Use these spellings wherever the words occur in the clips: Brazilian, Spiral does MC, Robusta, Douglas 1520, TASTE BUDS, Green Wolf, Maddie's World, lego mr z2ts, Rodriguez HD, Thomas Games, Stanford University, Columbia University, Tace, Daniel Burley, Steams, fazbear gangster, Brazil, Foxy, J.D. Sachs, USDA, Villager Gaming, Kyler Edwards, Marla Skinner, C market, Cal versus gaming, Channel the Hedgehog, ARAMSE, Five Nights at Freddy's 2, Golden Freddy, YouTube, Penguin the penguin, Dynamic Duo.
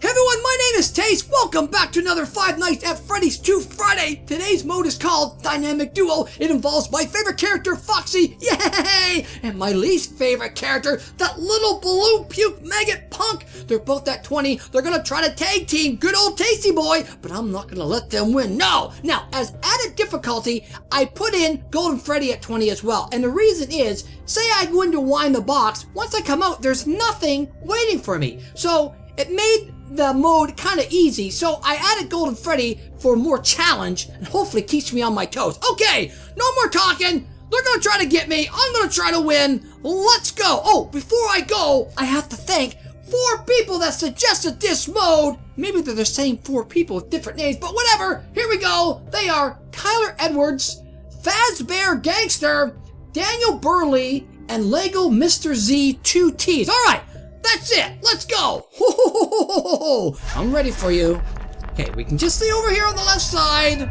Hey everyone, my name is Tace. Welcome back to another Five Nights at Freddy's 2 Friday. Today's mode is called Dynamic Duo. It involves my favorite character, Foxy, yay! And my least favorite character, that little balloon puke maggot punk. They're both at 20. They're gonna try to tag team good old Tasty Boy, but I'm not gonna let them win, no! Now, as added difficulty, I put in Golden Freddy at 20 as well. And the reason is, say I go in to wind the box, once I come out, there's nothing waiting for me. So, it made the mode kind of easy, so I added Golden Freddy for more challenge and hopefully keeps me on my toes. Okay, no more talking. They're gonna try to get me. I'm gonna try to win. Let's go. Oh, before I go, I have to thank 4 people that suggested this mode. Maybe they're the same 4 people with different names, but whatever. Here we go. They are Kyler Edwards, Fazbear Gangster, Daniel Burley, and Lego Mr. Z2ts. All right. That's it! Let's go! Ho-ho-ho-ho-ho-ho. I'm ready for you. Okay, we can just stay over here on the left side.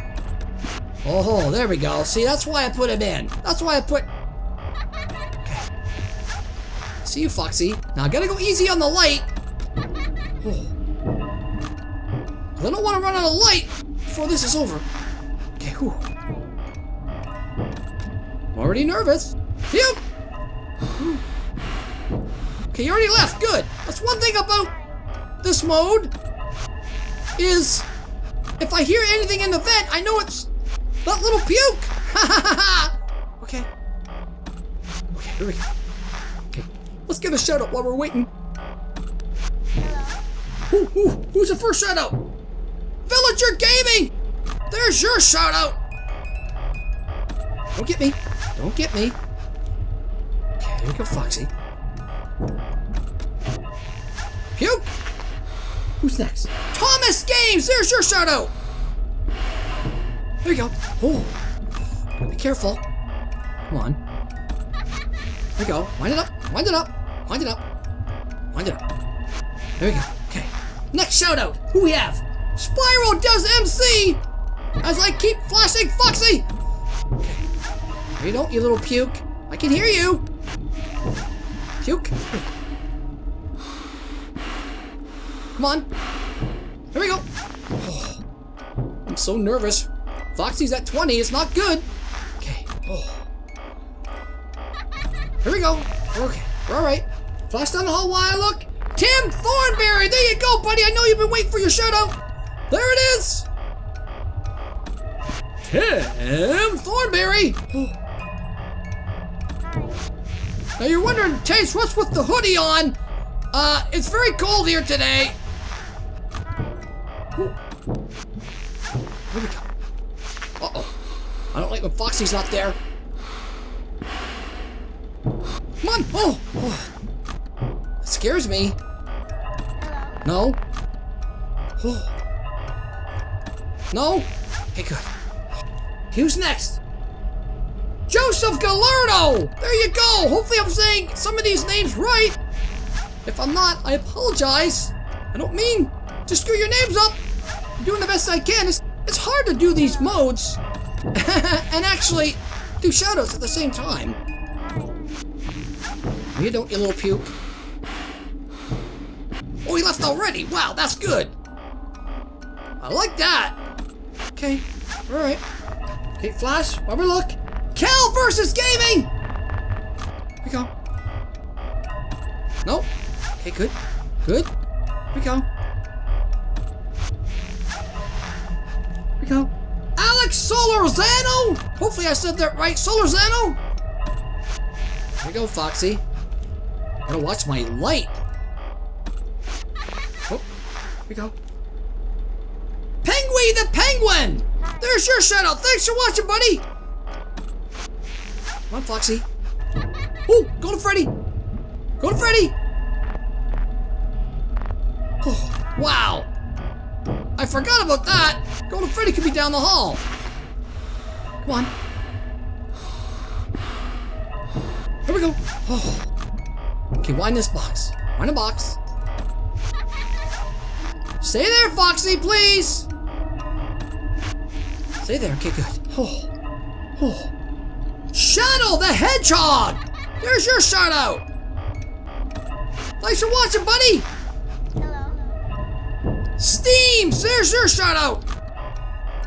Oh, there we go. See, that's why I put him in. That's why I put... Okay. See you, Foxy. Now, I gotta go easy on the light. Oh. I don't want to run out of light before this is over. Okay, whew. I'm already nervous. See you! Whew. Okay, you already left, good. That's one thing about this mode, is if I hear anything in the vent, I know it's that little puke. Ha ha ha. Okay. Okay, here we go. Okay, let's give a shout out while we're waiting. Who's the first shout out? Villager Gaming! There's your shout out! Don't get me, don't get me. Okay, here we go, Foxy. Puke! Who's next? Thomas Games! There's your shout out! There you go. Oh. Gotta be careful. Come on. There you go. Wind it up. Wind it up. Wind it up. Wind it up. There we go. Okay. Next shout out. Who we have? Spiral does MC! As I keep flashing Foxy! Okay. You don't, you little puke. I can hear you! Puke. Come on. Here we go. Oh, I'm so nervous. Foxy's at 20. It's not good. Okay. Oh. Here we go. Okay. We're all right. Flash down the hall while I look. Tim Thornberry. There you go, buddy. I know you've been waiting for your shout out. There it is. Tim Thornberry. Oh. Now you're wondering, Tace, what's with the hoodie on? It's very cold here today. Ooh. Here we go. Uh-oh. I don't like when Foxy's not there. Come on! Oh! Oh. It scares me. No. Oh. No? Okay, good. Who's next? Joseph Galerno! There you go! Hopefully I'm saying some of these names right. If I'm not, I apologize. I don't mean to screw your names up. I'm doing the best I can. It's hard to do these modes and actually do shoutouts at the same time. You don't, you little puke. Oh, he left already. Wow, that's good. I like that. Okay, all right. Okay, flash, while we look. Cal versus gaming. Here we go. Nope. Okay, good. Good. Here we go. Here we go. Alex Solarzano! Hopefully I said that right. Solarzano! Here we go, Foxy. I'm gonna watch my light. Oh, here we go. Penguin the penguin! There's your shout out. Thanks for watching, buddy! Come on, Foxy. Oh, go to Freddy! Go to Freddy! Oh, wow! I forgot about that! Golden Freddy could be down the hall! Come on. Here we go! Oh. Okay, wind this box. Wind the box. Stay there, Foxy, please! Stay there, okay, good. Oh. Oh. Channel the Hedgehog! There's your shout out! Thanks for watching, buddy! Where's your shout out?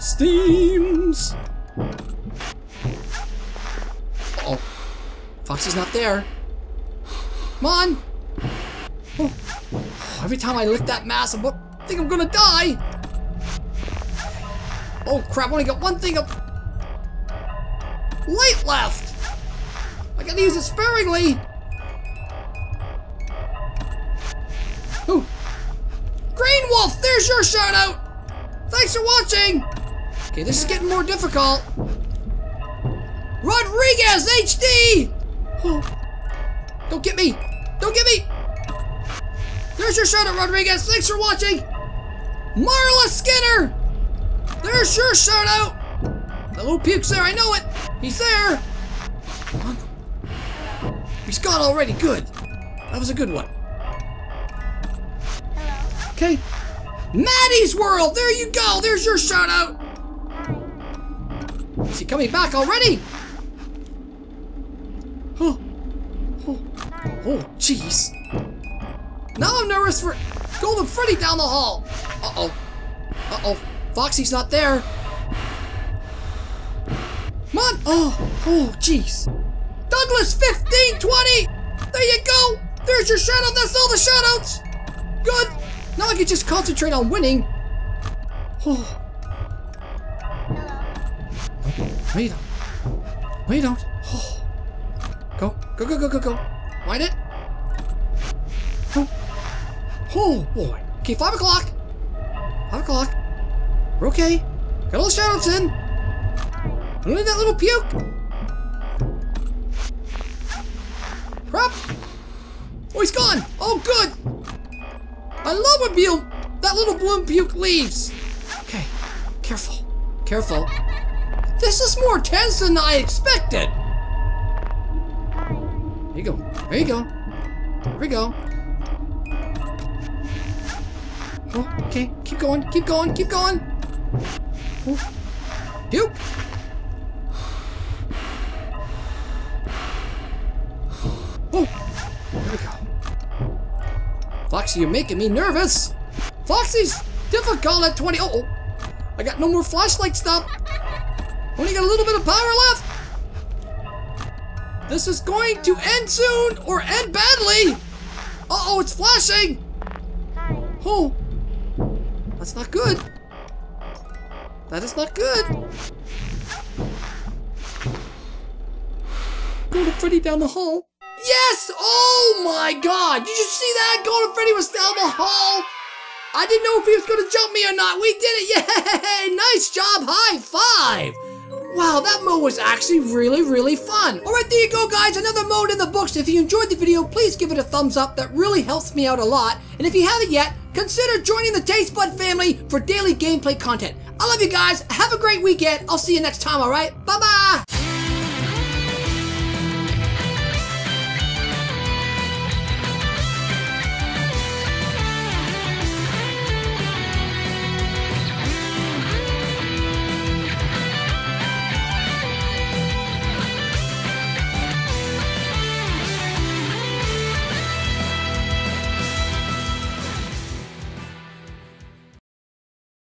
Steams. Uh oh. Foxy's not there. Come on. Oh. Oh, every time I lift that mass, I think I'm gonna die. Oh crap, I only got one thing up. Light left. I gotta use it sparingly. Oh. Green Wolf, there's your shout out. Thanks for watching. Okay, this is getting more difficult. Rodriguez HD. Oh. Don't get me. Don't get me. There's your shout out, Rodriguez. Thanks for watching. Marla Skinner. There's your shout out. The little puke's there. I know it. He's there. He's gone already. Good. That was a good one. Okay. Maddie's World. There you go. There's your shout out. Is he coming back already? Oh. Oh. Oh, jeez. Now I'm nervous for Golden Freddy down the hall. Uh-oh. Uh-oh. Foxy's not there. Come on. Oh. Oh, jeez. Douglas 1520. There you go. There's your shout out. That's all the shout outs. Good. Now I can just concentrate on winning. Oh. Wait. Wait out. Oh. Go. Go, go, go, go, go. Wind it. Oh. Oh, boy. Okay, 5 o'clock. 5 o'clock. We're okay. Got all the shout-outs in. I don't need that little puke. Crap. Oh, he's gone. Oh, good. I love when that little balloon puke leaves. Okay. Careful. Careful. This is more tense than I expected. There you go. There you go. There we go. Oh, okay, keep going, keep going, keep going. Oh. Puke. Oh, there we go. Foxy, you're making me nervous. Foxy's difficult at 20. Uh-oh. I got no more flashlight stuff. Only got a little bit of power left. This is going to end soon or end badly. Uh-oh, it's flashing. Oh. That's not good. That is not good. Golden Freddy down the hall. Yes! Oh my god! Did you see that? Golden Freddy was down the hall. I didn't know if he was going to jump me or not. We did it! Yay! Nice job! High five! Wow, that mode was actually really, really fun. Alright, there you go, guys. Another mode in the books. If you enjoyed the video, please give it a thumbs up. That really helps me out a lot. And if you haven't yet, consider joining the Taste Bud family for daily gameplay content. I love you guys. Have a great weekend. I'll see you next time, alright? Bye-bye!